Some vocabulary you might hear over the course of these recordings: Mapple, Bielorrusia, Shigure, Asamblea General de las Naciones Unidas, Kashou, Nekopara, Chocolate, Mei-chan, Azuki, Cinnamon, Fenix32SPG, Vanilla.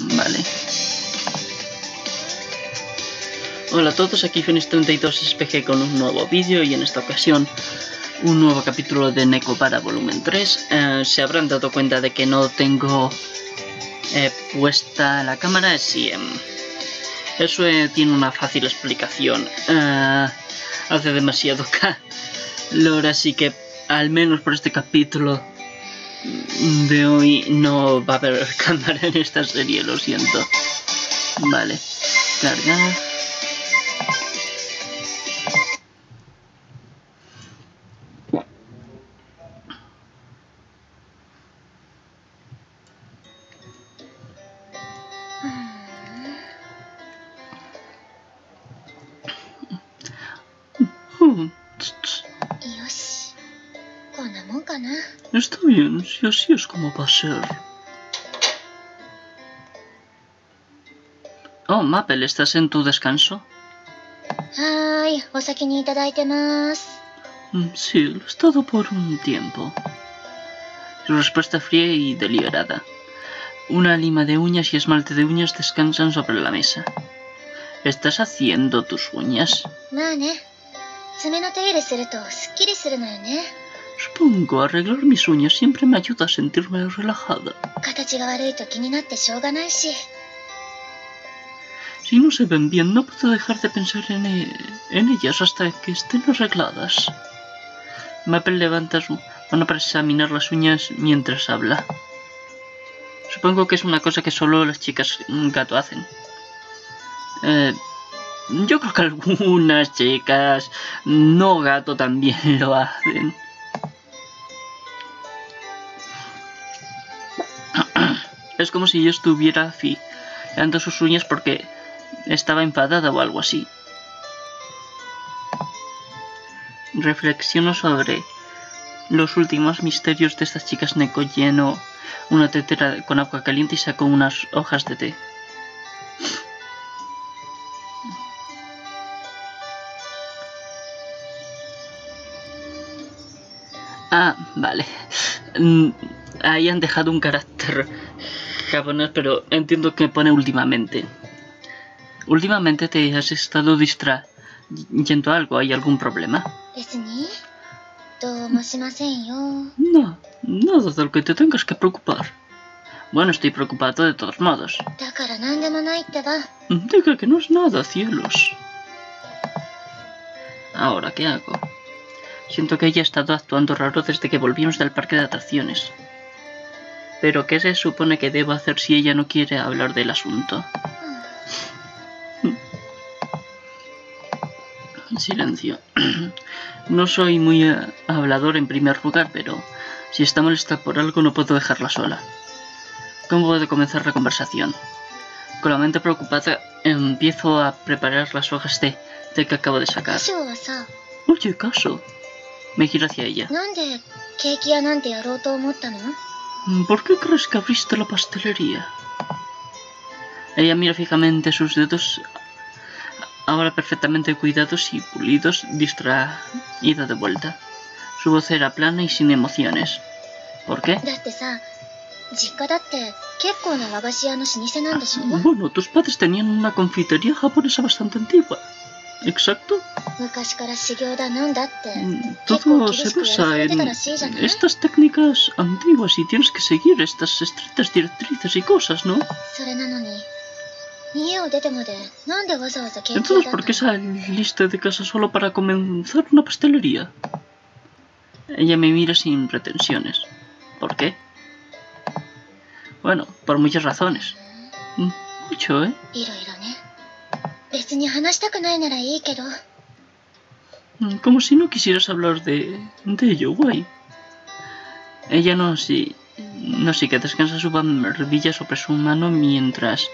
Vale. Hola a todos, aquí Fenix32SPG con un nuevo vídeo y en esta ocasión un nuevo capítulo de Nekopara volumen 3. Se habrán dado cuenta de que no tengo puesta la cámara. Sí, eso tiene una fácil explicación. Hace demasiado calor, así que al menos por este capítulo de hoy no va a haber cámara en esta serie, lo siento. Vale, cargar. Está bien, si así es como va a ser. Oh, Mapple, ¿estás en tu descanso? Sí, lo he estado por un tiempo. Respuesta fría y deliberada. Una lima de uñas y esmalte de uñas descansan sobre la mesa. ¿Estás haciendo tus uñas? Supongo, arreglar mis uñas siempre me ayuda a sentirme relajada. Si no se ven bien, no puedo dejar de pensar en ellas hasta que estén arregladas. Mapple levanta su mano para examinar las uñas mientras habla. Supongo que es una cosa que solo las chicas gato hacen. Yo creo que algunas chicas no gato también lo hacen. Es como si yo estuviera afilando sus uñas porque estaba enfadada o algo así. Reflexiono sobre los últimos misterios de estas chicas Neko. Lleno una tetera con agua caliente y sacó unas hojas de té. Ah, vale. Ahí han dejado un carácter japonés, pero entiendo que pone últimamente. Últimamente te has estado distrayendo algo. ¿Hay algún problema? No, nada del que te tengas que preocupar. Bueno, estoy preocupado de todos modos. Diga que no es nada, cielos. Ahora, ¿qué hago? Siento que ella ha estado actuando raro desde que volvimos del parque de atracciones. Pero ¿qué se supone que debo hacer si ella no quiere hablar del asunto? Silencio. No soy muy hablador en primer lugar, pero si está molesta por algo no puedo dejarla sola. ¿Cómo puedo comenzar la conversación? Con la mente preocupada empiezo a preparar las hojas de té que acabo de sacar. Oye, Kashou. Me giro hacia ella. ¿Por qué crees que abriste la pastelería? Ella mira fijamente sus dedos, ahora perfectamente cuidados y pulidos, distraída de vuelta. Su voz era plana y sin emociones. ¿Por qué? Bueno, tus padres tenían una confitería japonesa bastante antigua. Exacto. Todo se basa en estas técnicas antiguas y tienes que seguir estas estrictas directrices y cosas, ¿no? Entonces, ¿por qué saliste de casa solo para comenzar una pastelería? Ella me mira sin pretensiones. ¿Por qué? Bueno, por muchas razones. Mucho, ¿eh? Como si no quisieras hablar de ello, guay. Ella no sí que descansa su barbilla sobre su mano mientras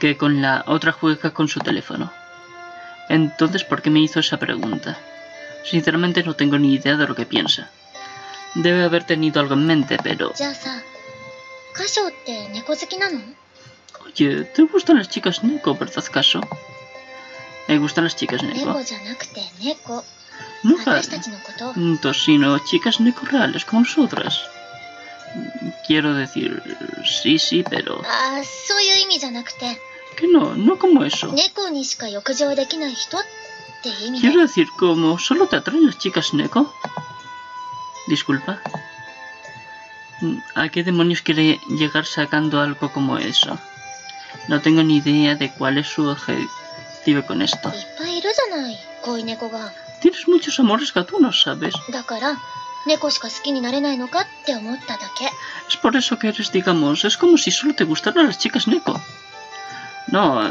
que con la otra juega con su teléfono. Entonces, ¿por qué me hizo esa pregunta? Sinceramente no tengo ni idea de lo que piensa. Debe haber tenido algo en mente, pero... Oye, ¿te gustan las chicas Neko, verdad, Kashou? Me gustan las chicas Neko. No, sino chicas Neko reales, como nosotras. Quiero decir, sí, pero... Ah, que no como eso. Quiero decir, ¿como solo te atraen las chicas Neko? Disculpa. ¿A qué demonios quiere llegar sacando algo como eso? No tengo ni idea de cuál es su objetivo con esto. Tienes muchos amores gatunos, ¿sabes? Es por eso que eres, digamos, es como si solo te gustaran las chicas Neko. No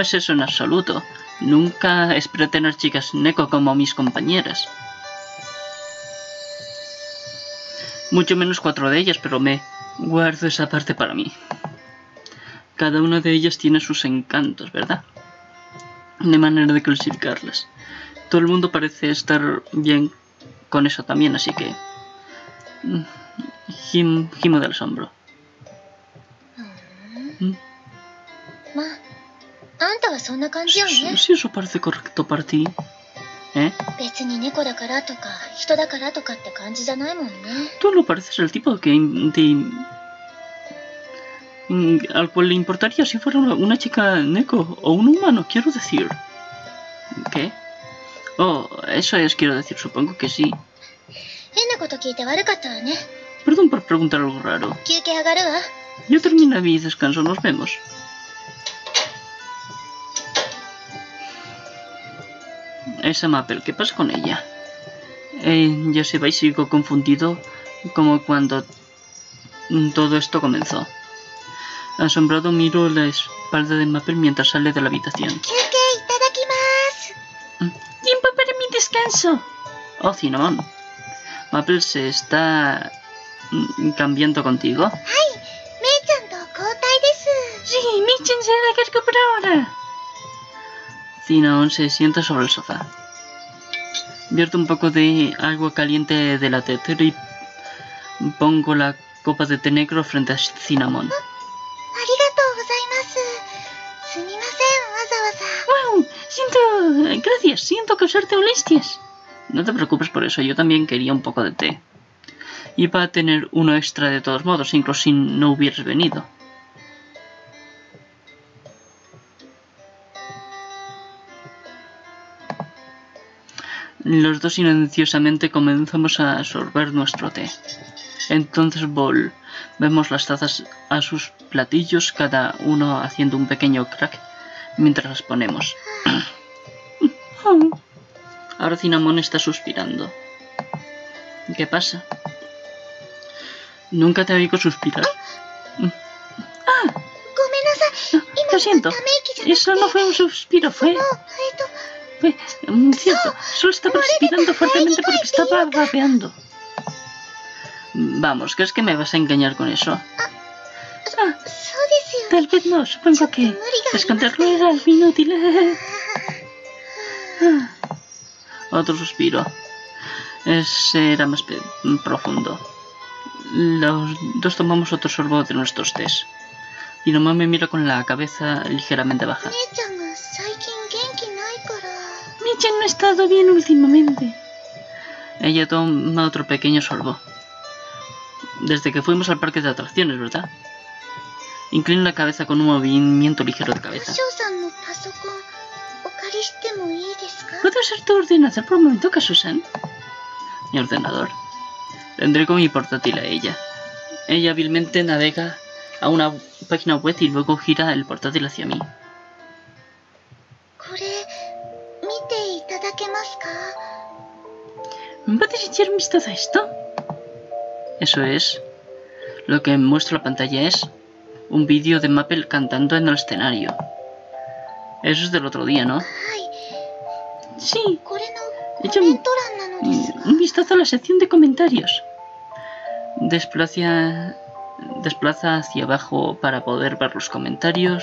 es eso en absoluto. Nunca esperé tener chicas Neko como mis compañeras. Mucho menos 4 de ellas, pero me guardo esa parte para mí. Cada una de ellas tiene sus encantos, ¿verdad? De manera de clasificarlas. Todo el mundo parece estar bien con eso también, así que... Gimo del asombro. Sí, eso parece correcto para ti. ¿Eh? Tú no pareces el tipo que al cual le importaría si fuera una chica Neko o un humano, quiero decir. ¿Qué? Oh, eso es, quiero decir, supongo que sí. Perdón por preguntar algo raro. Yo termino mi descanso, nos vemos. Esa Mapple, ¿qué pasa con ella? Ya se va y sigo confundido como cuando todo esto comenzó. Asombrado miro la espalda de Mapple mientras sale de la habitación. ¡Tiempo para mi descanso! Oh, Cinnamon. Mapple se está cambiando contigo. ¡Ay! Sí, Mei-chan se hará cargo por ahora. Cinnamon se sienta sobre el sofá. Vierto un poco de agua caliente de la tetera y pongo la copa de té negro frente a Cinnamon. ¡Wow! Gracias, siento causarte molestias. No te preocupes por eso, yo también quería un poco de té. Iba a tener uno extra de todos modos, incluso si no hubieras venido. Los dos silenciosamente comenzamos a sorber nuestro té. Entonces volvemos las tazas a sus platillos, cada uno haciendo un pequeño crack mientras las ponemos. Ahora Cinnamon está suspirando. ¿Qué pasa? Nunca te oigo suspirar. Lo siento, eso no fue un suspiro, fue cierto, solo estaba respirando fuertemente porque estaba vapeando. Vamos, ¿crees que me vas a engañar con eso? Tal vez no, supongo que esconderlo era algo inútil. Otro suspiro. Ese era más profundo. Los dos tomamos otro sorbo de nuestros tés. Y nomás me mira con la cabeza ligeramente baja. Mei-chan no ha estado bien últimamente. Ella toma otro pequeño sorbo. Desde que fuimos al parque de atracciones, ¿verdad? Inclina la cabeza con un movimiento ligero de cabeza. ¿Puedo usar tu ordenador por un momento, Kashou-san? Mi ordenador. Le entrego mi portátil a ella. Ella hábilmente navega a una página web y luego gira el portátil hacia mí. ¿Me puedes echar un vistazo a esto? Eso es. Lo que muestra la pantalla es un vídeo de Mapple cantando en el escenario. Eso es del otro día, ¿no? Sí. Echa un vistazo a la sección de comentarios. Desplaza hacia abajo para poder ver los comentarios.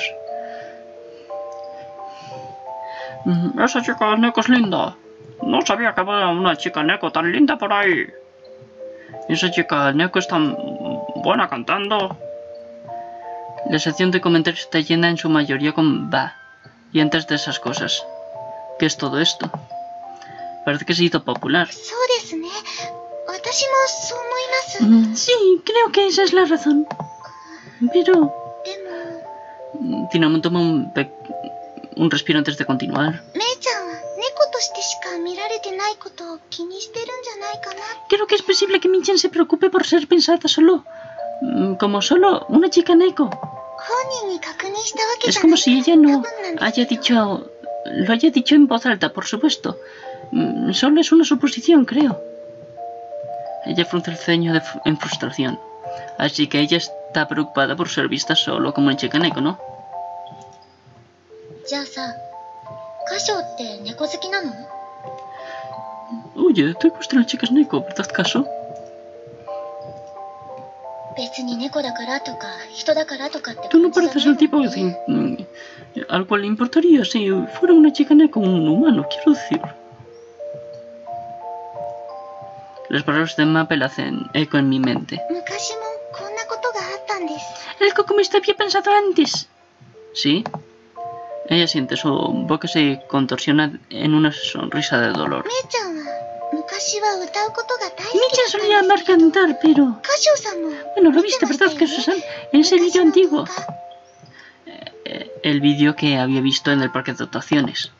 Esa chica Neko es linda. No sabía que había una chica Neko tan linda por ahí. Esa chica Neko es tan buena cantando. La sección de comentarios está llena en su mayoría con va y antes de esas cosas. ¿Qué es todo esto? Parece que se hizo popular. Sí, creo que esa es la razón. Pero... Cinnamon toma un respiro antes de continuar. Creo que es posible que Mei-chan se preocupe por ser pensada solo... como solo una chica neko. Es como si ella no haya dicho... Lo haya dicho en voz alta, por supuesto. Solo es una suposición, creo. Ella frunce el ceño en frustración. Así que ella está preocupada por ser vista solo como una chica neko, ¿no? Oye, ¿te gustan las chicas neko, verdad, Kashou? Tú no pareces el tipo al cual le importaría si fuera una chica neko o un humano, quiero decir. Las palabras de Mapple hacen eco en mi mente. El Kokumista había pensado antes. ¿Sí? Ella siente su boca se contorsiona en una sonrisa de dolor. Mei-chan solía amar cantar, pero... Bueno, lo viste, ¿verdad, Kashou-san? En ese vídeo antiguo. El vídeo que había visto en el parque de dotaciones.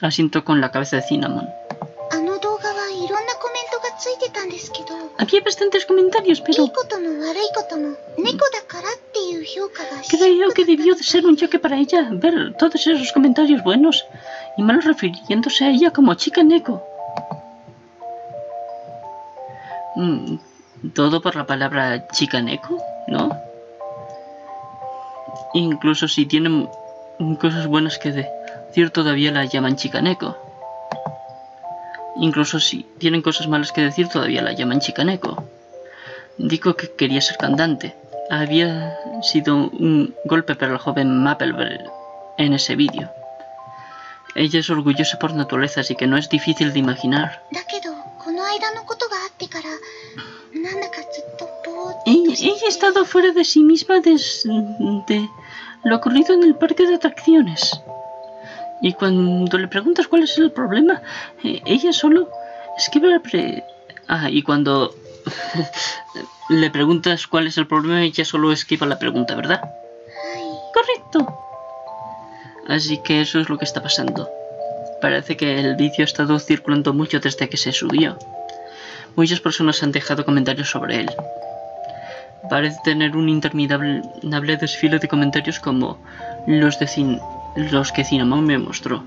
Asiento con la cabeza de Cinnamon. Había bastantes comentarios, pero... Creo que debió de ser un choque para ella ver todos esos comentarios buenos y malos refiriéndose a ella como chica neko. Todo por la palabra chica neko, ¿no? Incluso si tienen cosas buenas que decir todavía la llaman chica neko. Incluso si tienen cosas malas que decir todavía la llaman chica neko. Dijo que quería ser cantante. Había sido un golpe para la joven Mapple en ese vídeo. Ella es orgullosa por naturaleza, así que no es difícil de imaginar. Ella ha estado fuera de sí misma desde lo ocurrido en el parque de atracciones. Y cuando le preguntas cuál es el problema, ella solo esquiva la y cuando le preguntas cuál es el problema, ella solo esquiva la pregunta, ¿verdad? Correcto. Así que eso es lo que está pasando. Parece que el vídeo ha estado circulando mucho desde que se subió. Muchas personas han dejado comentarios sobre él. Parece tener un interminable desfile de comentarios como los de los que Cinnamon me mostró.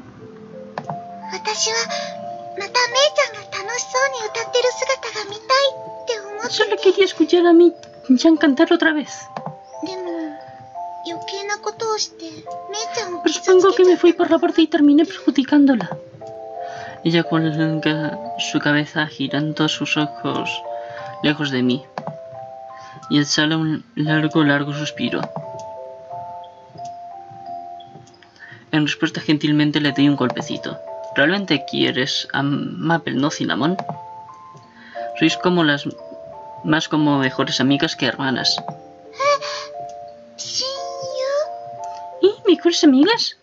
Solo quería escuchar a Mei-chan cantar otra vez. Pero supongo que me fui por la parte y terminé perjudicándola. Ella cuelga su cabeza girando sus ojos lejos de mí. Y exhala un largo suspiro. En respuesta gentilmente le doy un golpecito. ¿Realmente quieres a Mapple, no Cinnamon? Sois como las... más como mejores amigas que hermanas. ¿Mejores amigas?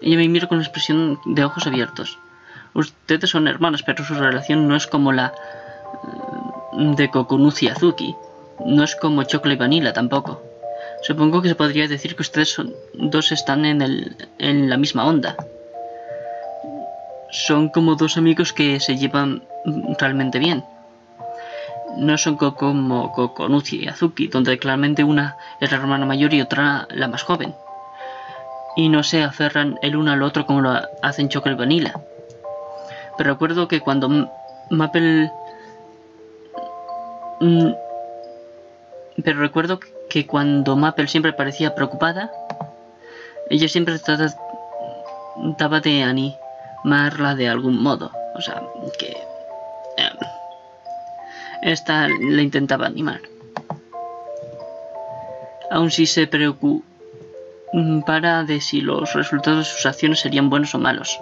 Ella me mira con expresión de ojos abiertos. Ustedes son hermanas, pero su relación no es como la de Kokunuzi y Azuki. No es como Chocolate y Vanilla tampoco. Supongo que se podría decir que ustedes dos están en la misma onda. Son como dos amigos que se llevan realmente bien. No son como Kokunuzi y Azuki, donde claramente una es la hermana mayor y otra la más joven. Y no se aferran el uno al otro como lo hacen Chocolate y Vanilla. Pero recuerdo que cuando Mapple siempre parecía preocupada, ella siempre trataba de animarla de algún modo. O sea, que... esta la intentaba animar. Aun si se preocupara de si los resultados de sus acciones serían buenos o malos.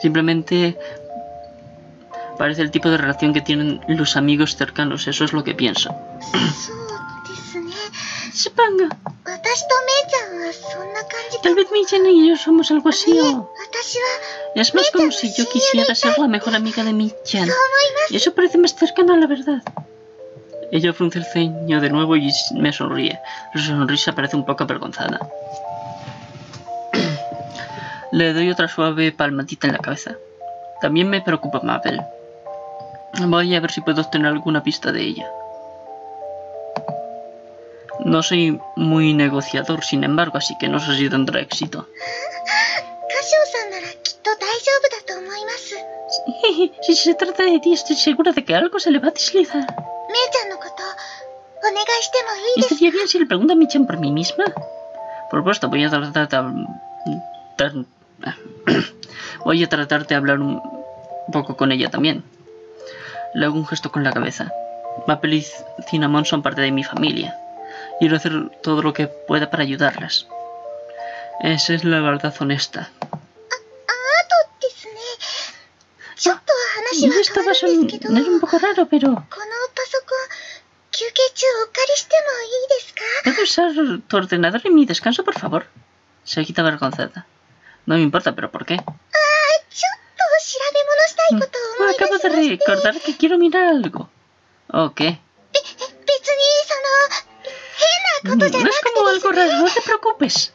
Simplemente parece el tipo de relación que tienen los amigos cercanos, eso es lo que pienso. ese panga. Tal vez Mei-chan y yo somos algo así o... Es más como si yo quisiera ser la mejor amiga de Mei-chan. Y eso parece más cercano a la verdad. Ella frunce el ceño de nuevo y me sonríe. Su sonrisa parece un poco avergonzada. Le doy otra suave palmadita en la cabeza. También me preocupa Mabel. Voy a ver si puedo obtener alguna pista de ella. No soy muy negociador, sin embargo, así que no sé si tendrá éxito. Sí, si se trata de ti, estoy segura de que algo se le va a deslizar. ¿Estaría bien si le pregunto a Mei-chan por mí misma? Por supuesto, voy a tratar de hablar un poco con ella también. Le hago un gesto con la cabeza. Mapple y Cinnamon son parte de mi familia. Quiero hacer todo lo que pueda para ayudarlas. Esa es la verdad honesta. Yo estaba sonando un poco raro, pero... ¿Puedo usar tu ordenador en mi descanso, por favor? Se quita avergonzada. No me importa, pero ¿por qué? Acabo de recordar que quiero mirar algo. ¿O qué? No es como algo raro, no te preocupes.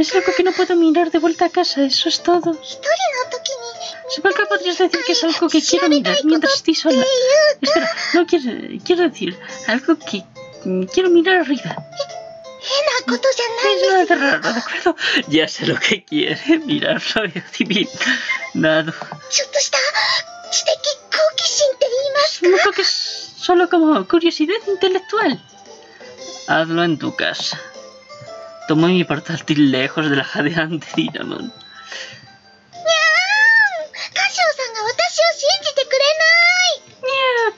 Es algo que no puedo mirar de vuelta a casa, eso es todo. Supongo que podrías decir que es algo que quiero mirar mientras estoy sola. Espera, no quiero decir algo que quiero mirar arriba. No es nada de raro, ¿de acuerdo? Ya sé lo que quiere, mirarlo y adivinado. Supongo que es solo como curiosidad intelectual. Hazlo en tu casa. Tomo mi portátil lejos de la jadeante Cinnamon.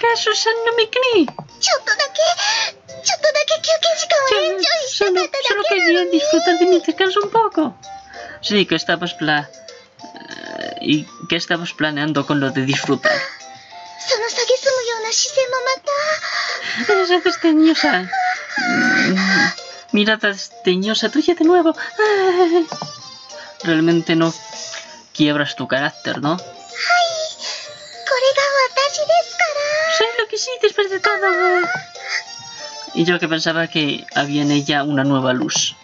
Kashou-san no me cree. Solo quería disfrutar de mi descanso un poco. Sí, que estabas planeando con lo de disfrutar. Esa desdeñosa mirada desdeñosa tuya de nuevo. Ay. Realmente no quiebras tu carácter, ¿no? Sé lo que sí, después de todo. Y yo que pensaba que había en ella una nueva luz.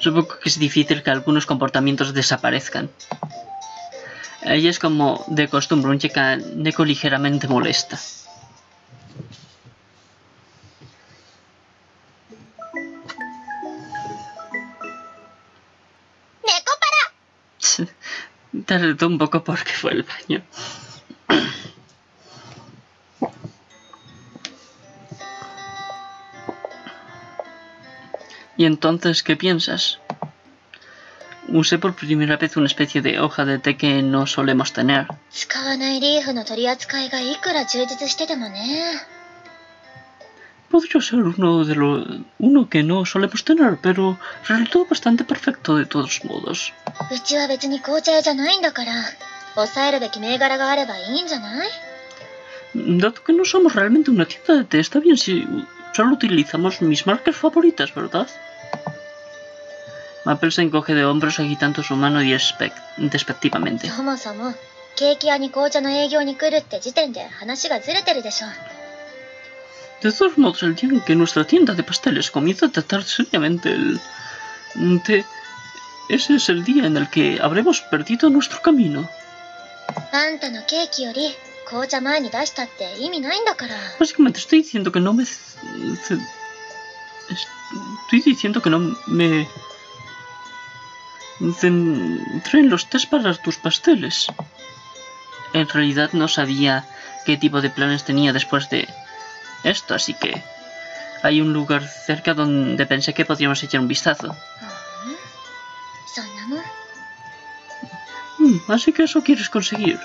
Supongo que es difícil que algunos comportamientos desaparezcan. Ella es como de costumbre un chicaneco ligeramente molesta. Tardó un poco porque fue al baño. ¿Y entonces qué piensas? Usé por primera vez una especie de hoja de té que no solemos tener. Podría ser uno que no solemos tener, pero resultó bastante perfecto de todos modos. Dado que no somos realmente una tienda de té, está bien si solo utilizamos mis marcas favoritas, ¿verdad? Mapple se encoge de hombros agitando su mano y despectivamente. De todos modos, el día en que nuestra tienda de pasteles comienza a tratar seriamente el té, ese es el día en el que habremos perdido nuestro camino. Básicamente estoy diciendo que no me... centré en los test para tus pasteles. En realidad no sabía qué tipo de planes tenía después de esto, así que hay un lugar cerca donde pensé que podríamos echar un vistazo. Así que eso quieres conseguir.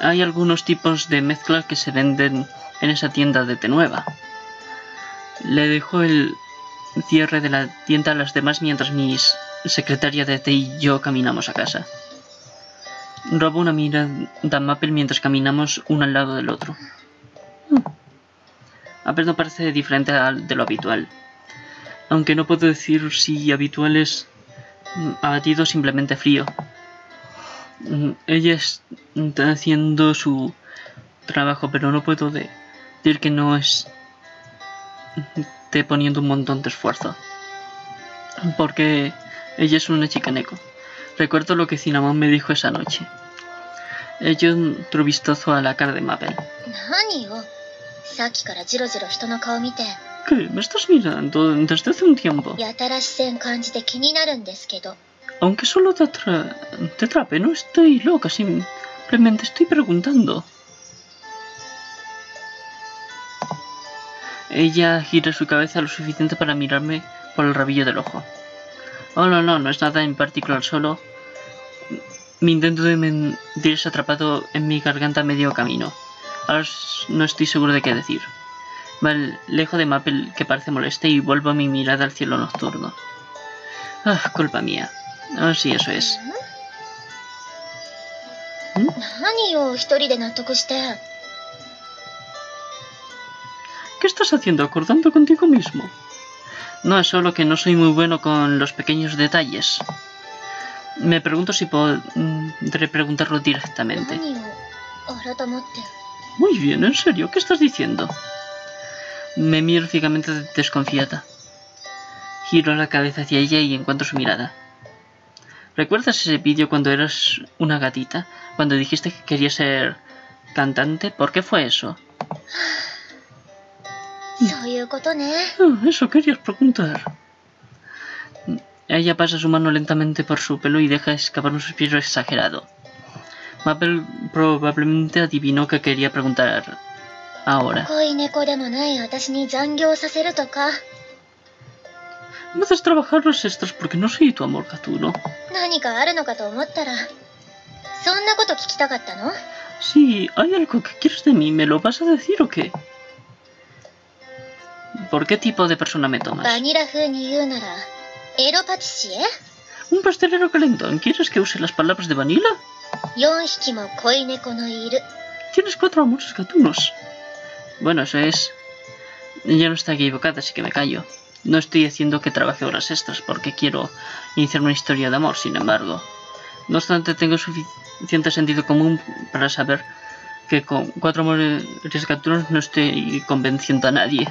Hay algunos tipos de mezcla que se venden en esa tienda de té nueva. Le dejo el cierre de la tienda a las demás mientras mi secretaria de té y yo caminamos a casa. Robo una mirada a Mapple mientras caminamos uno al lado del otro. apenas parece diferente de lo habitual. Aunque no puedo decir si habitual es abatido o simplemente frío. Ella está haciendo su trabajo, pero no puedo decir que no esté poniendo un montón de esfuerzo. Porque ella es una chica neko. Recuerdo lo que Cinnamon me dijo esa noche. Echó otro vistazo a la cara de Mapple. ¿Qué? ¿Me estás mirando desde hace un tiempo? Aunque solo te atrape, no estoy loca, simplemente estoy preguntando. Ella gira su cabeza lo suficiente para mirarme por el rabillo del ojo. Oh, no es nada en particular, solo mi intento de mentirse atrapado en mi garganta a medio camino. Ahora no estoy seguro de qué decir. Me alejo de Mapple, que parece molesta, y vuelvo mi mirada al cielo nocturno. Ah, culpa mía. Ah, sí, eso es. ¿Qué estás haciendo acordando contigo mismo? No, es solo que no soy muy bueno con los pequeños detalles. Me pregunto si podré preguntarlo directamente. Muy bien, en serio, ¿qué estás diciendo? Me miro fijamente desconfiada. Giro la cabeza hacia ella y encuentro su mirada. ¿Recuerdas ese vídeo cuando eras una gatita? Cuando dijiste que querías ser cantante. ¿Por qué fue eso? Eso querías preguntar. Ella pasa su mano lentamente por su pelo y deja escapar un suspiro exagerado. Mapple probablemente adivinó que quería preguntar ahora. No haces trabajar los extras porque no soy tu amor, Katuno. Sí, ¿hay algo que quieres de mí? ¿Me lo vas a decir o qué? ¿Por qué tipo de persona me tomas? ¿Un pastelero calentón? ¿Quieres que use las palabras de Vanilla? Tienes 4 amores gatunos. Bueno, eso es... Ya no está equivocada, así que me callo. No estoy haciendo que trabaje horas extras porque quiero iniciar una historia de amor, sin embargo. No obstante, tengo suficiente sentido común para saber que con 4 amores gatunos no estoy convenciendo a nadie.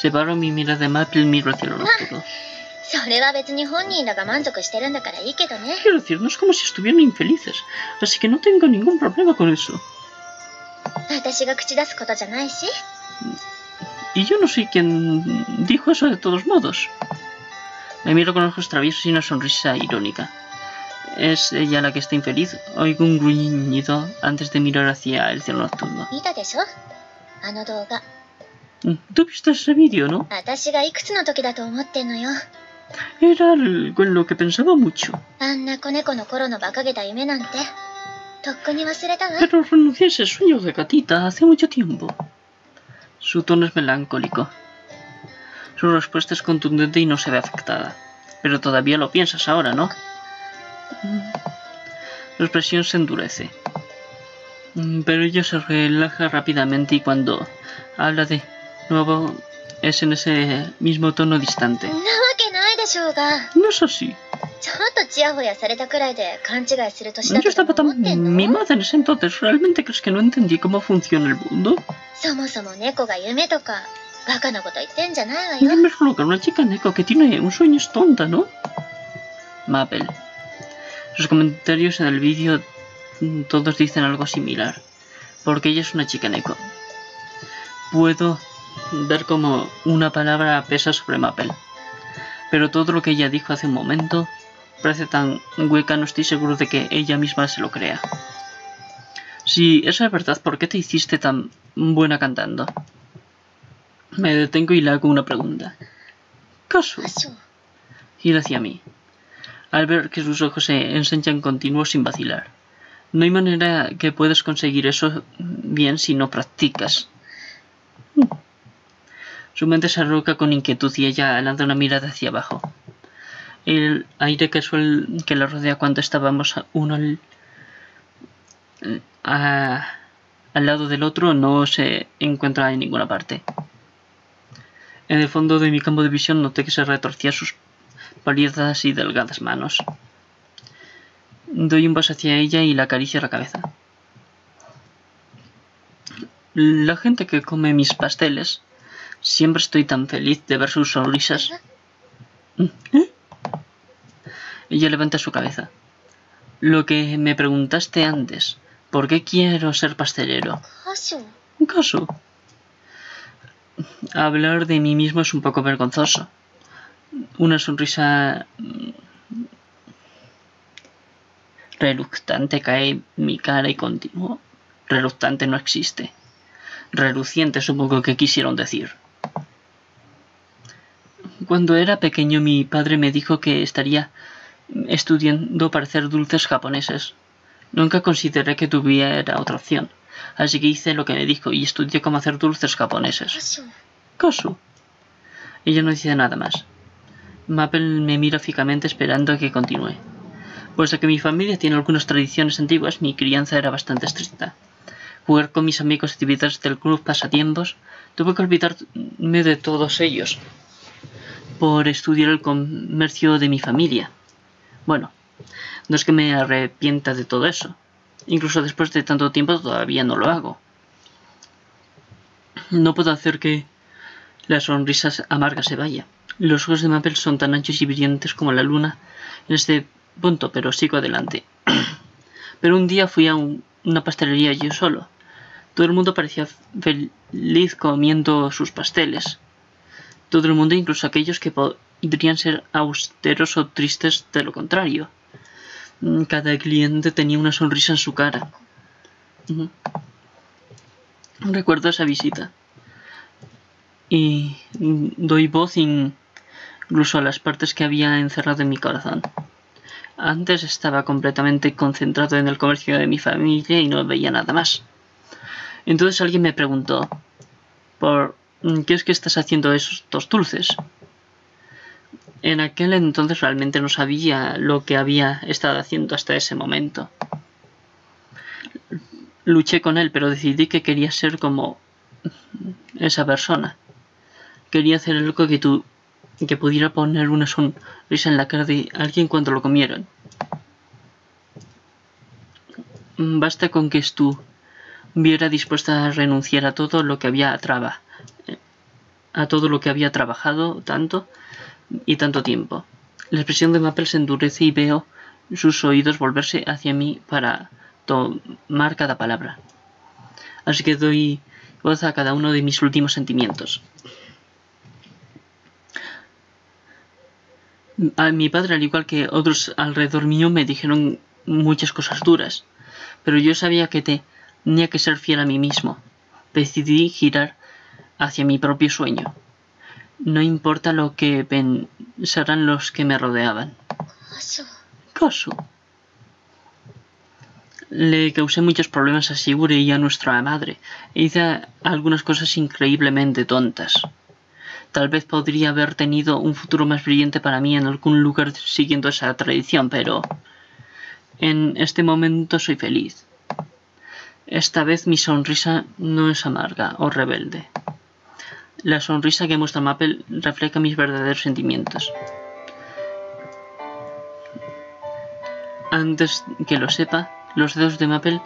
Separo mi mirada de Mapple y miro hacia los oscuros. Quiero decir, no es como si estuvieran infelices, así que no tengo ningún problema con eso. Y yo no soy quien dijo eso de todos modos. Me miro con ojos traviesos y una sonrisa irónica. ¿Es ella la que está infeliz? Oigo un gruñido antes de mirar hacia el cielo nocturno. ¿Tú viste ese vídeo, no? Era algo en lo que pensaba mucho. Pero renuncié a ese sueño de gatita hace mucho tiempo. Su tono es melancólico. Su respuesta es contundente y no se ve afectada. Pero todavía lo piensas ahora, ¿no? Su expresión se endurece. Pero ella se relaja rápidamente y cuando habla de nuevo es en ese mismo tono distante. No es así. Yo estaba tan mimada en ese entonces. ¿Realmente crees que no entendí cómo funciona el mundo? En primer lugar, una chica neko que tiene un sueño es tonta, ¿no? Mapple. Sus comentarios en el vídeo todos dicen algo similar. Porque ella es una chica neko. Puedo ver como una palabra pesa sobre Mapple. Pero todo lo que ella dijo hace un momento parece tan hueca, no estoy seguro de que ella misma se lo crea. Si eso es verdad, ¿por qué te hiciste tan buena cantando? Me detengo y le hago una pregunta. Kashou gira hacia mí, al ver que sus ojos se ensanchan continuos sin vacilar. No hay manera que puedas conseguir eso bien si no practicas. Su mente se arroca con inquietud y ella lanza una mirada hacia abajo. El aire casual que la rodea cuando estábamos al lado del otro no se encuentra en ninguna parte. En el fondo de mi campo de visión noté que se retorcía sus pálidas y delgadas manos. Doy un paso hacia ella y la acaricio la cabeza. La gente que come mis pasteles, siempre estoy tan feliz de ver sus sonrisas. ¿Eh? Ella levanta su cabeza. Lo que me preguntaste antes, ¿por qué quiero ser pastelero? Kashou. Hablar de mí mismo es un poco vergonzoso. Una sonrisa reluctante cae en mi cara y continúo. Reluctante no existe. Reluciente supongo que quisieron decir. Cuando era pequeño mi padre me dijo que estaría estudiando para hacer dulces japoneses. Nunca consideré que tuviera otra opción, así que hice lo que me dijo y estudié cómo hacer dulces japoneses. Kashou. Ella no dice nada más. Mapple me mira fijamente esperando a que continúe. Puesto que mi familia tiene algunas tradiciones antiguas, mi crianza era bastante estricta. Jugar con mis amigos, actividades del club, pasatiempos... Tuve que olvidarme de todos ellos por estudiar el comercio de mi familia. Bueno, no es que me arrepienta de todo eso. Incluso después de tanto tiempo todavía no lo hago. No puedo hacer que la sonrisa amarga se vaya. Los ojos de Mapple son tan anchos y brillantes como la luna en este punto, pero sigo adelante. Pero un día fui a una pastelería yo solo. Todo el mundo parecía feliz comiendo sus pasteles. Todo el mundo, incluso aquellos que podrían ser austeros o tristes de lo contrario. Cada cliente tenía una sonrisa en su cara. Recuerdo esa visita. Y doy voz incluso a las partes que había encerrado en mi corazón. Antes estaba completamente concentrado en el comercio de mi familia y no veía nada más. Entonces alguien me preguntó, ¿por qué es que estás haciendo estos dulces? En aquel entonces realmente no sabía lo que había estado haciendo hasta ese momento. Luché con él, pero decidí que quería ser como esa persona. Quería hacer algo que pudiera poner una sonrisa en la cara de alguien cuando lo comieran. Basta con que estuviera dispuesta a renunciar a todo lo que había trabajado tanto y tanto tiempo. La expresión de Mapple se endurece y veo sus oídos volverse hacia mí para tomar cada palabra. Así que doy voz a cada uno de mis últimos sentimientos. A mi padre, al igual que otros alrededor mío, me dijeron muchas cosas duras, pero yo sabía que tenía que ser fiel a mí mismo. Decidí girar hacia mi propio sueño. No importa lo que pensaran los que me rodeaban. Kashou. Le causé muchos problemas a Shigure y a nuestra madre. Hice algunas cosas increíblemente tontas. Tal vez podría haber tenido un futuro más brillante para mí en algún lugar siguiendo esa tradición, pero en este momento soy feliz. Esta vez mi sonrisa no es amarga o rebelde. La sonrisa que muestra Mapple refleja mis verdaderos sentimientos. Antes que lo sepa, los dedos de Mapple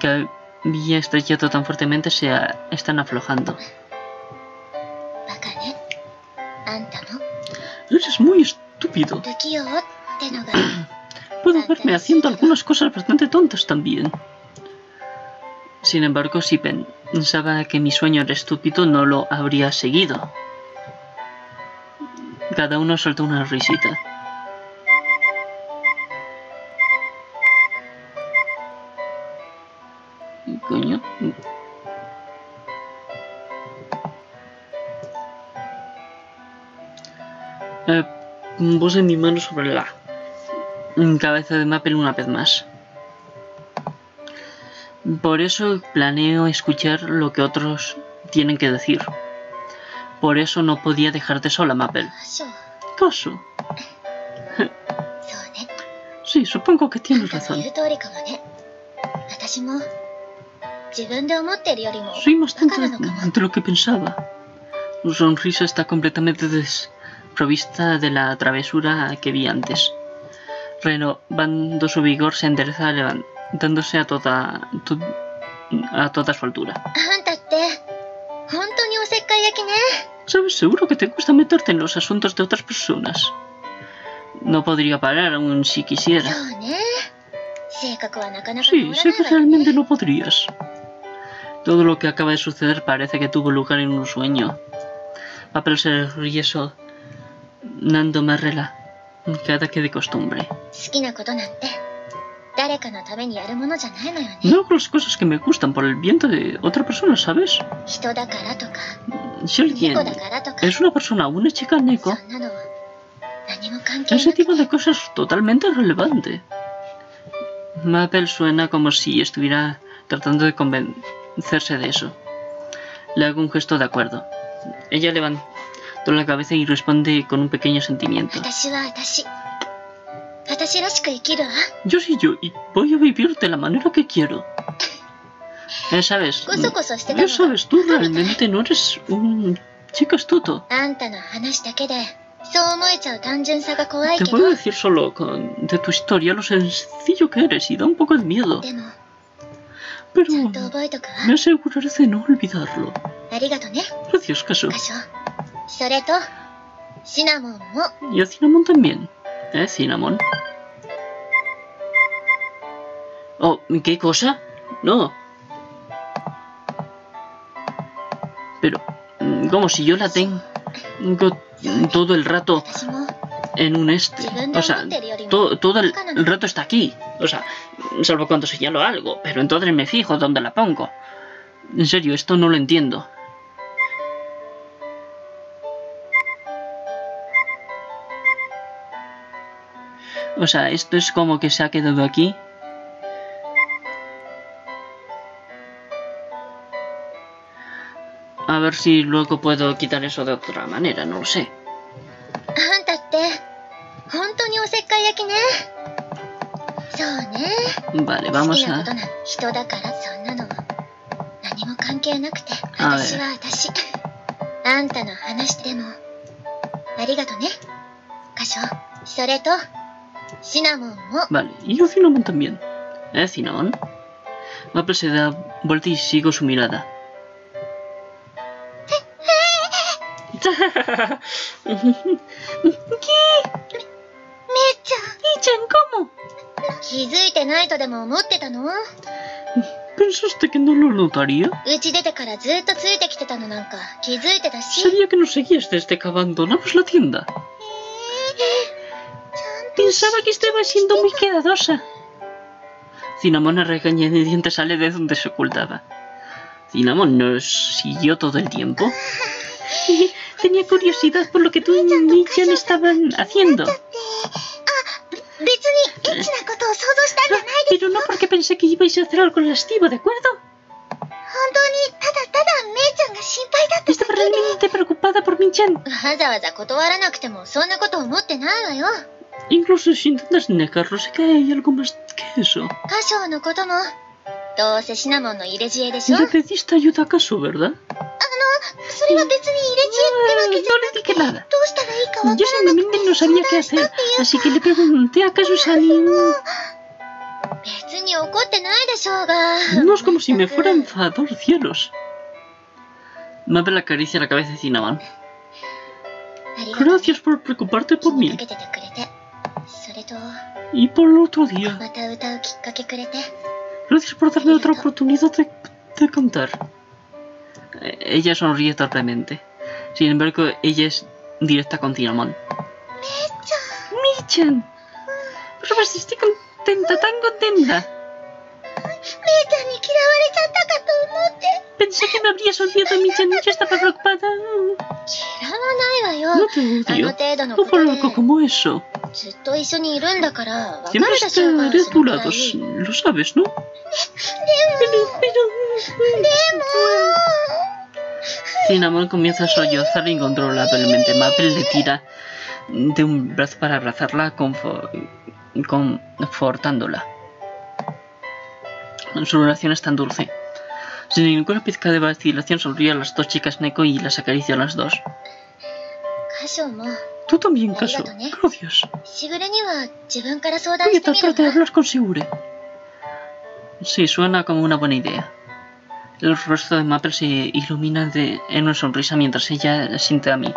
que había estrechado tan fuertemente se están aflojando. Eres muy estúpido. Puedo verme haciendo algunas cosas bastante tontas también. Sin embargo, si pensaba que mi sueño era estúpido, no lo habría seguido. Cada uno soltó una risita. ¿Coño? Puse mi mano sobre la cabeza de Mapple una vez más. Por eso planeo escuchar lo que otros tienen que decir. Por eso no podía dejarte sola, Mapple. Kashou. Sí, supongo que tienes razón. Soy más tonta de lo que pensaba. Su sonrisa está completamente desprovista de la travesura que vi antes. Renovando su vigor, se endereza levantándose a toda su altura. ¿Sabes? Seguro que te gusta meterte en los asuntos de otras personas. No podría parar aún si quisiera. Sí, sé que realmente no podrías. Todo lo que acaba de suceder parece que tuvo lugar en un sueño. Mapple se ríe sonando más relajada que de costumbre. No hago las cosas que me gustan por el bien de otra persona, ¿sabes? Si alguien es una persona, una chica neko, ese tipo de cosas es totalmente irrelevante. Mapple suena como si estuviera tratando de convencerse de eso. Le hago un gesto de acuerdo. Ella levanta la cabeza y responde con un pequeño sentimiento. Yo soy yo y voy a vivir de la manera que quiero. ¿Sabes? Tú realmente no eres un chico astuto. Te puedo decir solo de tu historia lo sencillo que eres y da un poco de miedo. Pero me aseguraré de no olvidarlo. Gracias, Kashou. Y a Cinnamon también. ¿Eh, Cinnamon? Oh, ¿qué cosa? No. Pero, como si yo la tengo todo el rato en un todo el rato está aquí. O sea, salvo cuando señalo algo, pero entonces me fijo dónde la pongo. En serio, esto no lo entiendo. O sea, esto es como que se ha quedado aquí. A ver si luego puedo quitar eso de otra manera, no lo sé. Vale, vamos a... A ver. Vale, y yo Cinnamon también. ¿Eh, Cinnamon? Mapple se da vuelta y sigo su mirada. ¿Qué? ¿Cómo? ¿Pensaste que no lo notaría? Sabía que nos seguías desde que abandonamos la tienda. Pensaba que estaba siendo muy quedadosa. Cinnamon a regañadientes sale de donde se ocultaba. Cinnamon nos siguió todo el tiempo. Tenía curiosidad por lo que tú y Michan estaban haciendo. Pero no porque pensé que ibais a hacer algo lascivo, ¿de acuerdo? Estaba realmente preocupada por Michan. Incluso si intentas negarlo, sé que hay algo más que eso. Le pediste ayuda a Kashou, ¿verdad? No le dije nada. Yo simplemente no sabía qué hacer, así que le pregunté a Kashou. No es como si me fuera a enfadar, cielos. Mapple acaricia la cabeza de Cinnamon. Gracias por preocuparte por mí. Y por el otro día. Gracias por darme otra oportunidad de cantar. Ella sonríe torpemente. Sin embargo, ella es directa con Cinnamon. Michan. Pero estoy contenta, tan contenta. Pensé que me habrías odiado, Michan. Yo estaba preocupada. No te odio. No por algo como eso. Siempre estaré a tu lado, lo sabes, ¿no? Cinnamon comienza a sollozar incontrolablemente. Mapple le tira de un brazo para abrazarla, confortándola. Su relación es tan dulce. Sin ninguna pizca de vacilación sonríe a las dos chicas Neko y las acaricia a las dos. Tú también, Kashou. Gracias. Voy a tratar de hablar con Shigure. Sí, suena como una buena idea. El rostro de Mapple se ilumina en una sonrisa mientras ella siente a mí.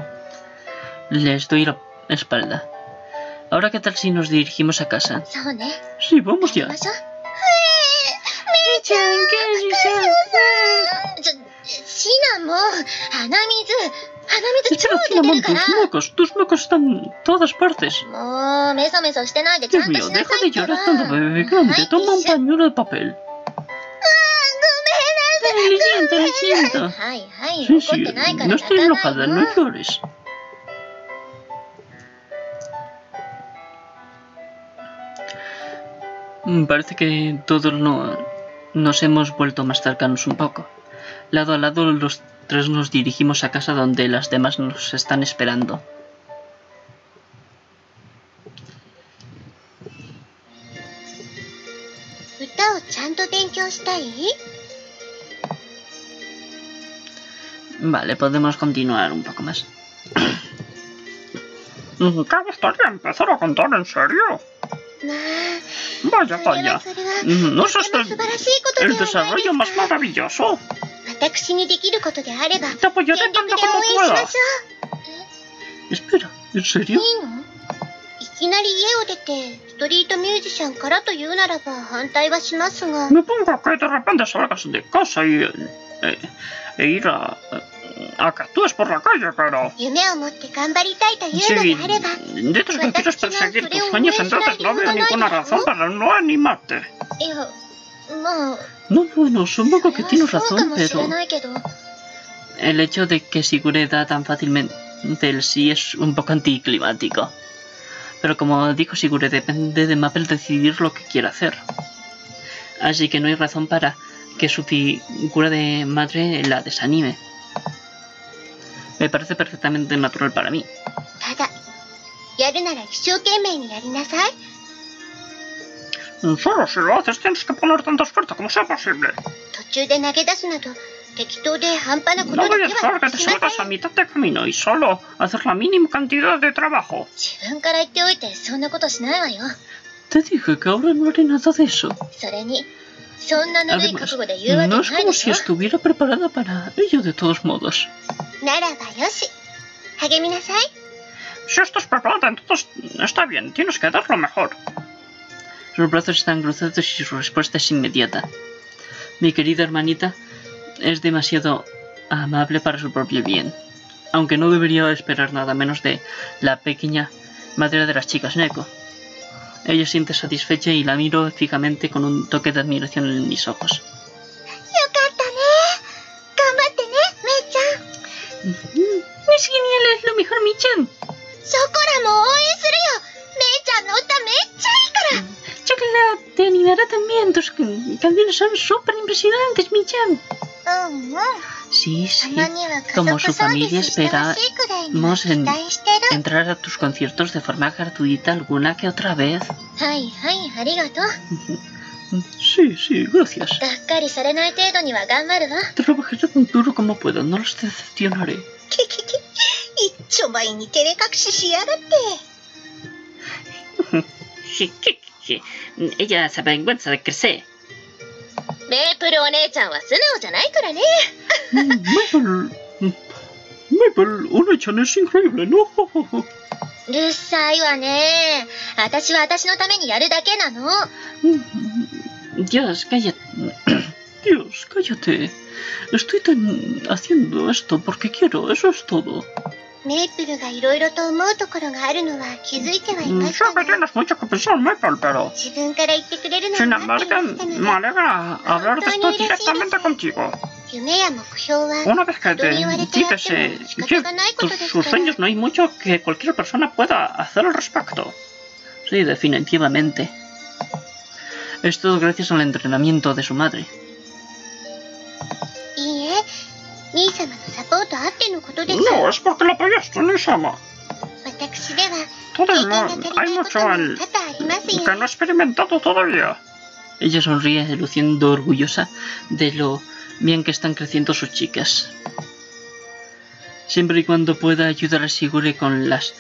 Les doy la espalda. Ahora, ¿qué tal si nos dirigimos a casa? Sí, vamos ya. Echad Cinnamon, tus mocos están en todas partes. Dios mío, deja de llorar tanto, bebé grande. Toma un pañuelo de papel. Lo siento. Sí, no estoy enojada, no llores. Parece que todos nos hemos vuelto más cercanos un poco. Lado a lado los tres nos dirigimos a casa donde las demás nos están esperando. Vale, podemos continuar un poco más. ¿Te gustaría empezar a contar en serio? Vaya. No es este el desarrollo más maravilloso. Te apoyaré tanto como pueda. Espera, ¿en serio? Me pongo que de repente salgas de casa y ir a Cactus por la calle, pero... Si dices que quieres perseguir tus sueños, entonces no veo ninguna razón para no animarte. No, bueno, supongo que tienes razón, pero... El hecho de que Shigure da tan fácilmente el sí es un poco anticlimático. Pero como dijo Shigure, depende de Mapple decidir lo que quiere hacer. Así que no hay razón para que su figura de madre la desanime. Me parece perfectamente natural para mí. Solo si lo haces tienes que poner tanto esfuerzo como sea posible. No voy a dejar que te salgas a mitad de camino y solo hacer la mínima cantidad de trabajo. Te dije que ahora no haré nada de eso. Además, no es como si estuviera preparada para ello de todos modos. Si estás preparada, entonces está bien, tienes que dar lo mejor. Sus brazos están cruzados y su respuesta es inmediata. Mi querida hermanita es demasiado amable para su propio bien, aunque no debería esperar nada menos de la pequeña madre de las chicas Neko. Ella siente satisfecha y la miro fijamente con un toque de admiración en mis ojos. ¡Es genial! ¡Es lo mejor, Michan! ¡Chocolate te animará también! Tus canciones son súper impresionantes, Michan. Sí. Como su familia esperamos entrar a tus conciertos de forma gratuita alguna que otra vez. Sí, gracias. Trabajaré tan duro como puedo, no los decepcionaré. Ella se avergüenza de crecer. Mapple, One-chan es increíble, ¿no? Dios, cállate. Estoy haciendo esto porque quiero, eso es todo. Sé que tienes mucho que pensar, Mapple, pero... Sin embargo, me alegra hablar de esto directamente contigo. Una vez que te dices tus sueños, no hay mucho que cualquier persona pueda hacer al respecto. Sí, definitivamente. Es todo gracias al entrenamiento de su madre. No, es porque la apoyaste, Nisama. Hay mucho que no he experimentado todavía. Ella sonríe, luciendo orgullosa de lo Vean que están creciendo sus chicas. Siempre y cuando pueda ayudar a Shigure con las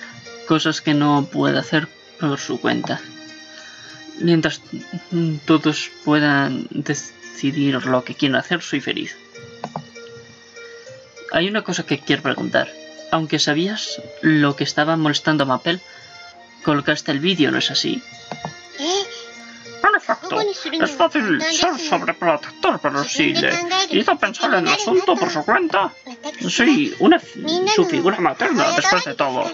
cosas que no pueda hacer por su cuenta. Mientras todos puedan decidir lo que quieren hacer, soy feliz. Hay una cosa que quiero preguntar. Aunque sabías lo que estaba molestando a Mapple, colocaste el vídeo, ¿no es así? Perfecto. Es fácil ser sobreprotector, pero si le hizo pensar en el asunto por su cuenta. Soy su figura materna, después de todo.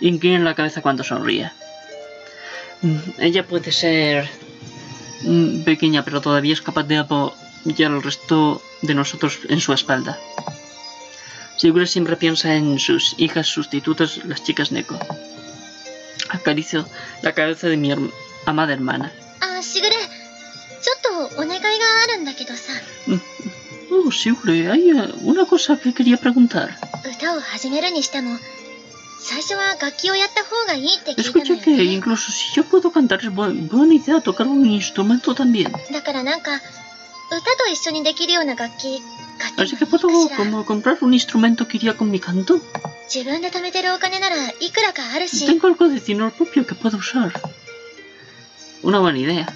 Inclina la cabeza cuando sonríe. Ella puede ser pequeña, pero todavía es capaz de apoyar al resto de nosotros en su espalda. Shigure siempre piensa en sus hijas sustitutas, las chicas Neko. Acaricio la cabeza de mi amada hermana. Shigure, hay una cosa que quería preguntar. Escuché que incluso si yo puedo cantar es buena idea tocar un instrumento también. Así que puedo como comprar un instrumento que iría con mi canto. Tengo algo de dinero propio que puedo usar. Una buena idea.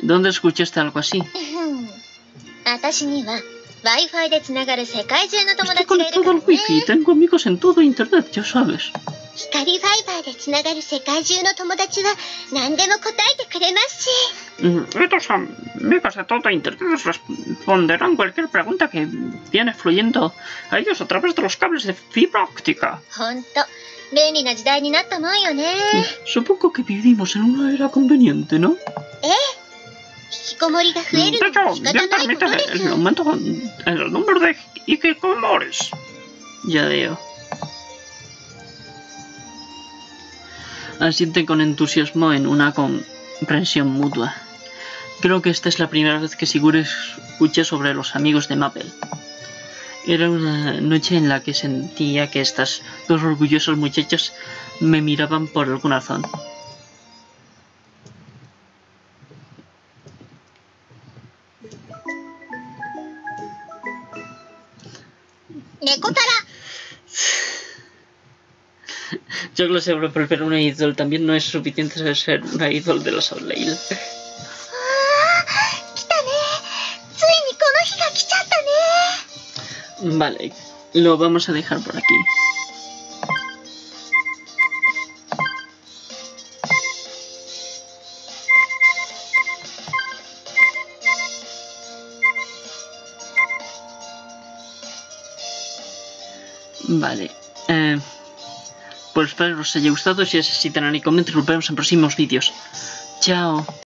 ¿Dónde escuchaste algo así? Estoy conectado al wifi, tengo amigos en todo internet, ya sabes. Estos amigos de todo internet responderán cualquier pregunta que viene fluyendo a ellos a través de los cables de fibra óptica. Supongo que vivimos en una era conveniente, ¿no? De hecho, bien permite el aumento en el número de hikikomores. Ya veo. Asienten con entusiasmo en una comprensión mutua. Creo que esta es la primera vez que Shigure escucha sobre los amigos de Mapple. Era una noche en la que sentía que estas dos orgullosas muchachas me miraban por alguna razón. ¡Nekopara! Chocolate se abre por una idol. También no es suficiente ser una idol de los Outlail. Vale, lo vamos a dejar por aquí. Vale, pues espero que os haya gustado. Si es así, denle like, comenten y nos vemos en próximos vídeos. Chao.